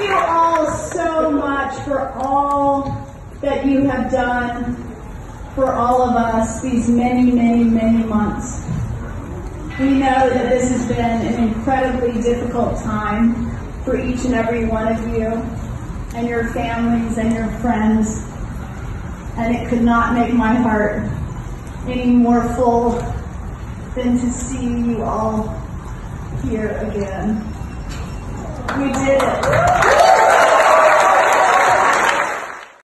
Thank you all so much for all that you have done for all of us these many, many, many months. We know that this has been an incredibly difficult time for each and every one of you and your families and your friends, and it could not make my heart any more full than to see you all here again. We did it.